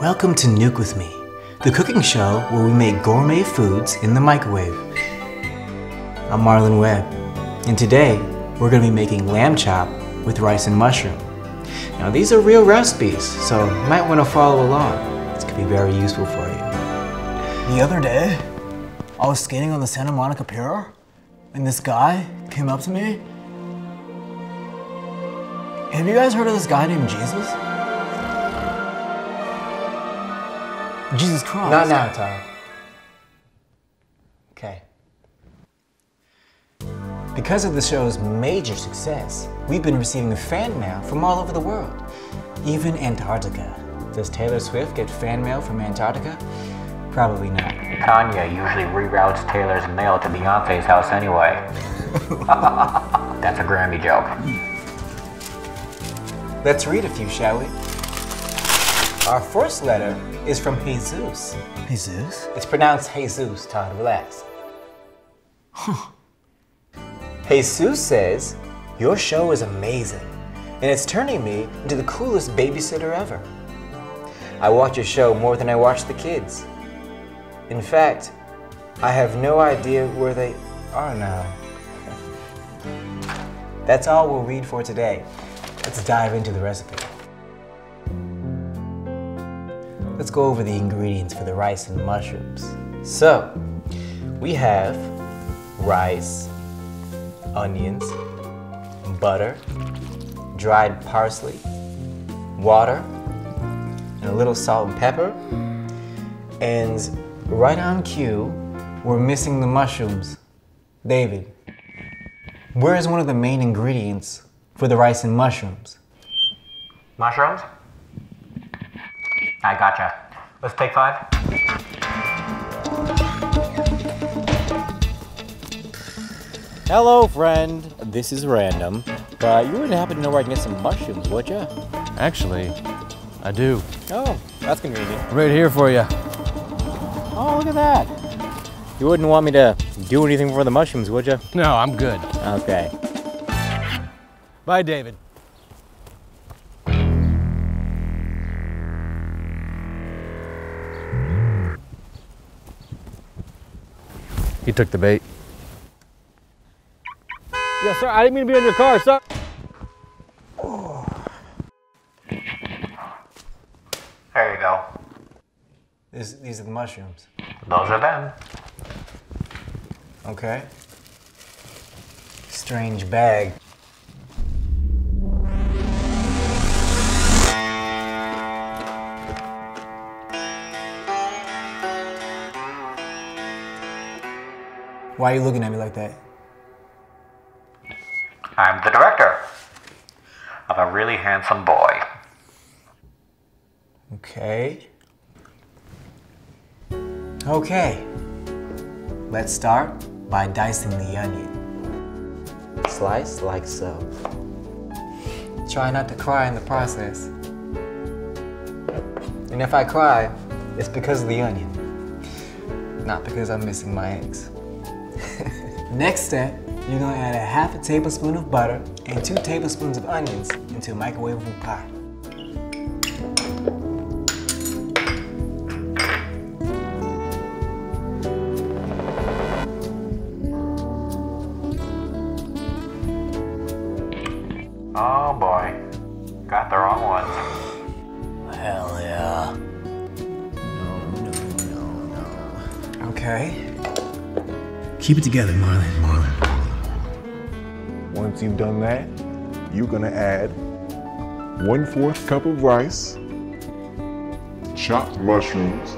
Welcome to Nuke With Me, the cooking show where we make gourmet foods in the microwave. I'm Marlon Webb, and today we're going to be making lamb chop with rice and mushroom. Now these are real recipes, so you might want to follow along. This could be very useful for you. The other day, I was skating on the Santa Monica Pier, and this guy came up to me. Have you guys heard of this guy named Jesus? Jesus Christ. Not now, Todd. Okay. Because of the show's major success, we've been receiving fan mail from all over the world, even Antarctica. Does Taylor Swift get fan mail from Antarctica? Probably not. Kanye usually reroutes Taylor's mail to Beyonce's house anyway. That's a Grammy joke. Let's read a few, shall we? Our first letter is from Jesus. Jesus? It's pronounced Jesus, Todd, relax. Huh. Jesus says, "Your show is amazing, and it's turning me into the coolest babysitter ever. I watch your show more than I watch the kids. In fact, I have no idea where they are now." That's all we'll read for today. Let's dive into the recipe. Let's go over the ingredients for the rice and mushrooms. So, we have rice, onions, butter, dried parsley, water, and a little salt and pepper. And right on cue, we're missing the mushrooms. David, where is one of the main ingredients for the rice and mushrooms? Mushrooms? I gotcha. Let's take five. Hello, friend. This is random, but you wouldn't happen to know where I can get some mushrooms, would ya? Actually, I do. Oh, that's convenient. Right here for you. Oh, look at that. You wouldn't want me to do anything for the mushrooms, would ya? No, I'm good. Okay. Bye, David. He took the bait. Yes, sir. I didn't mean to be in your car, sir. Oh. There you go. These are the mushrooms. Those are them. Okay. Strange bag. Why are you looking at me like that? I'm the director. I'm a really handsome boy. Okay. Okay. Let's start by dicing the onion. Slice like so. Try not to cry in the process. And if I cry, it's because of the onion, not because I'm missing my eggs. Next step, you're gonna add ½ tablespoon of butter and 2 tablespoons of onions into a microwavable pot. Oh boy, got the wrong ones. Hell yeah. No. Okay. Keep it together, Marlon. Once you've done that, you're gonna add 1/4 cup of rice, chopped mushrooms,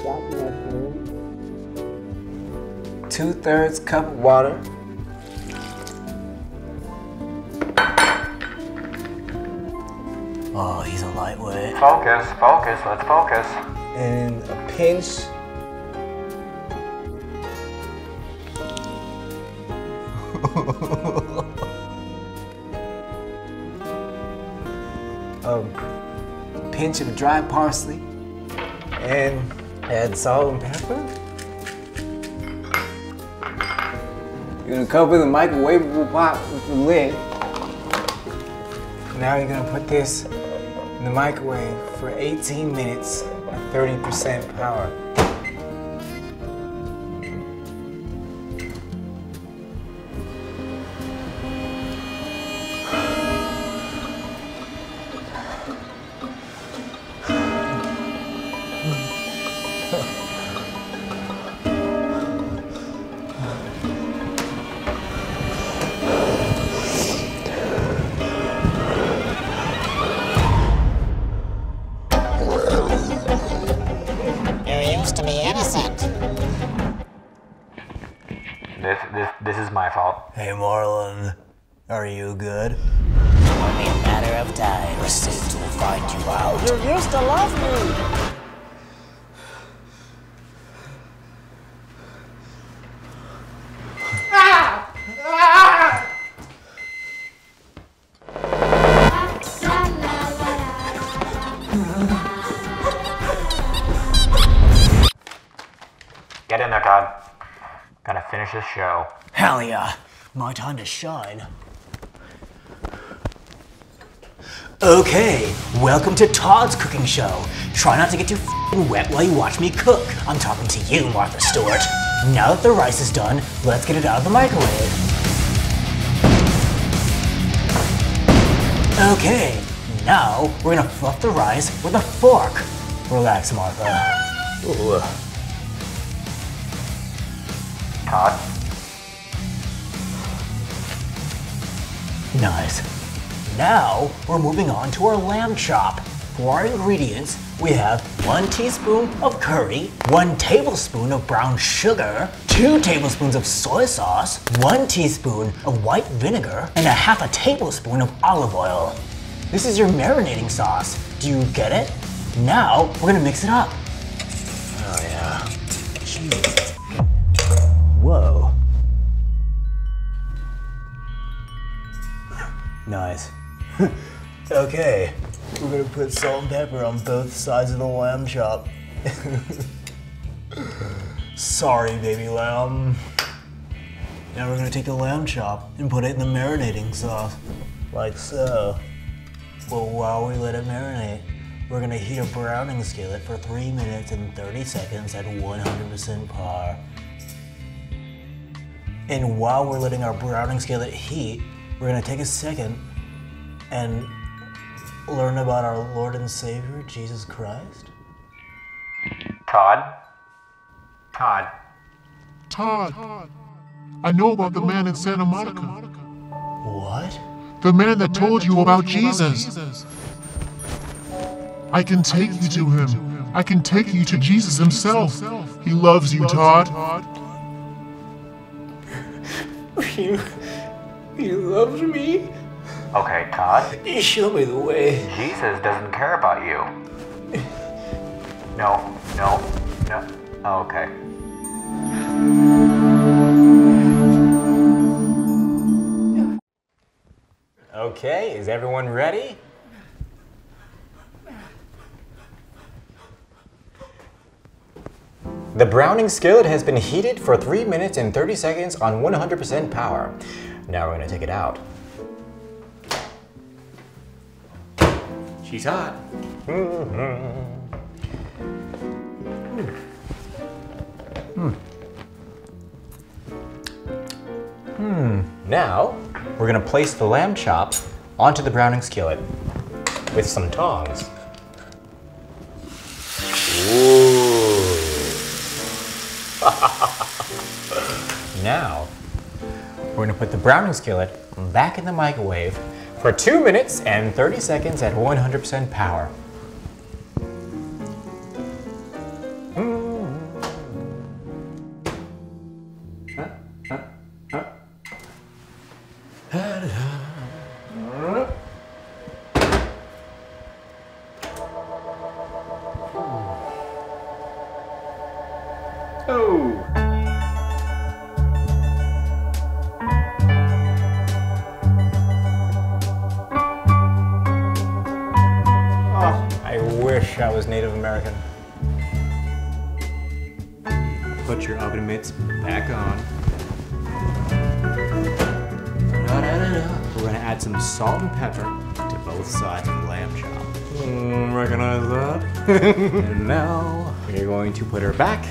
chopped mushrooms, 2/3 cup of water, oh, he's a lightweight. Focus, focus, let's focus. And a pinch. A pinch of dried parsley. And add salt and pepper. You're gonna cover the microwavable pot with the lid. Now you're gonna put this in the microwave for 18 minutes at 30% power. This is my fault. Hey, Marlon, are you good? It's only a matter of time. The suits will find you out. You used to love me. Ah! Ah! Get in there, Todd. Gotta finish this show. Hell yeah, my time to shine. Okay, welcome to Todd's cooking show. Try not to get too f***ing wet while you watch me cook. I'm talking to you, Martha Stewart. Now that the rice is done, let's get it out of the microwave. Okay, now we're gonna fluff the rice with a fork. Relax, Martha. Ooh. Todd. Nice. Now we're moving on to our lamb chop. For our ingredients, we have 1 teaspoon of curry, 1 tablespoon of brown sugar, 2 tablespoons of soy sauce, 1 teaspoon of white vinegar, and a 1/2 tablespoon of olive oil. This is your marinating sauce. Do you get it? Now we're gonna mix it up. Oh yeah. Jeez. Whoa. Nice. Okay, we're gonna put salt and pepper on both sides of the lamb chop. Sorry, baby lamb. Now we're gonna take the lamb chop and put it in the marinating sauce. Like so. But while we let it marinate, we're gonna heat a browning skillet for 3 minutes and 30 seconds at 100% power. And while we're letting our browning skillet heat, we're gonna take a second and learn about our Lord and Savior, Jesus Christ. Todd? Todd. Todd, I know about the man in Santa Monica. What? The man that told you about Jesus. I can take you to him. I can take you to Jesus himself. He loves you, Todd. You loved me? Okay, Todd. You showed me the way. Jesus doesn't care about you. No. Okay. Okay, is everyone ready? The browning skillet has been heated for 3 minutes and 30 seconds on 100% power. Now we're gonna take it out. She's hot. Now we're gonna place the lamb chops onto the browning skillet with some tongs. Ooh. Now, we're gonna put the browning skillet back in the microwave for 2 minutes and 30 seconds at 100% power. I was Native American. Put your oven mitts back on. up. We're gonna add some salt and pepper to both sides of the lamb chop. Recognize that? And now we're going to put her back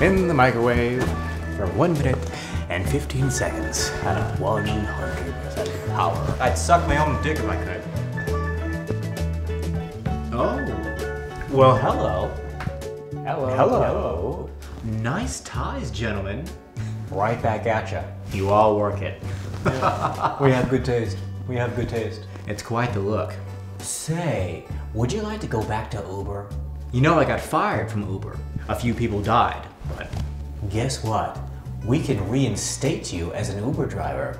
in the microwave for 1 minute and 15 seconds at 100% power. I'd suck my own dick if I could. Oh. Well, hello. Hello. Hello. Nice ties, gentlemen. Right back at ya. You all work it. Yeah. We have good taste. We have good taste. It's quite the look. Say, would you like to go back to Uber? You know, I got fired from Uber. A few people died, but... Guess what? We can reinstate you as an Uber driver.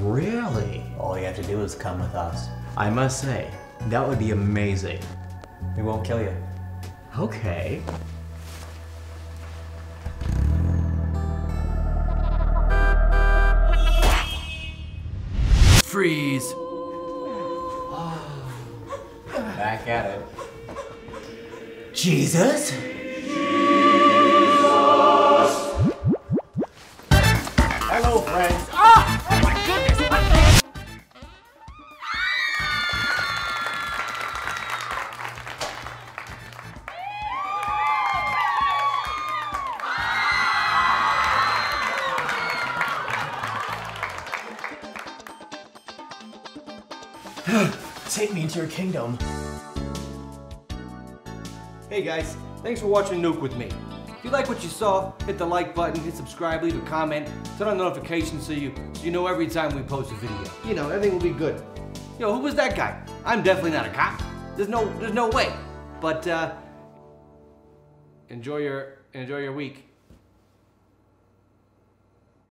Really? All you have to do is come with us. I must say, that would be amazing. We won't kill you. Okay. Freeze. Back at it. Jesus? Jesus! Hello, friends. Ah! Oh my goodness, what the Take me into your kingdom. Hey guys, thanks for watching Nuke With Me. If you like what you saw, hit the like button, hit subscribe, leave a comment, turn on notifications so you know every time we post a video. You know, everything will be good. Yo, who was that guy? I'm definitely not a cop. There's no way. But enjoy your week.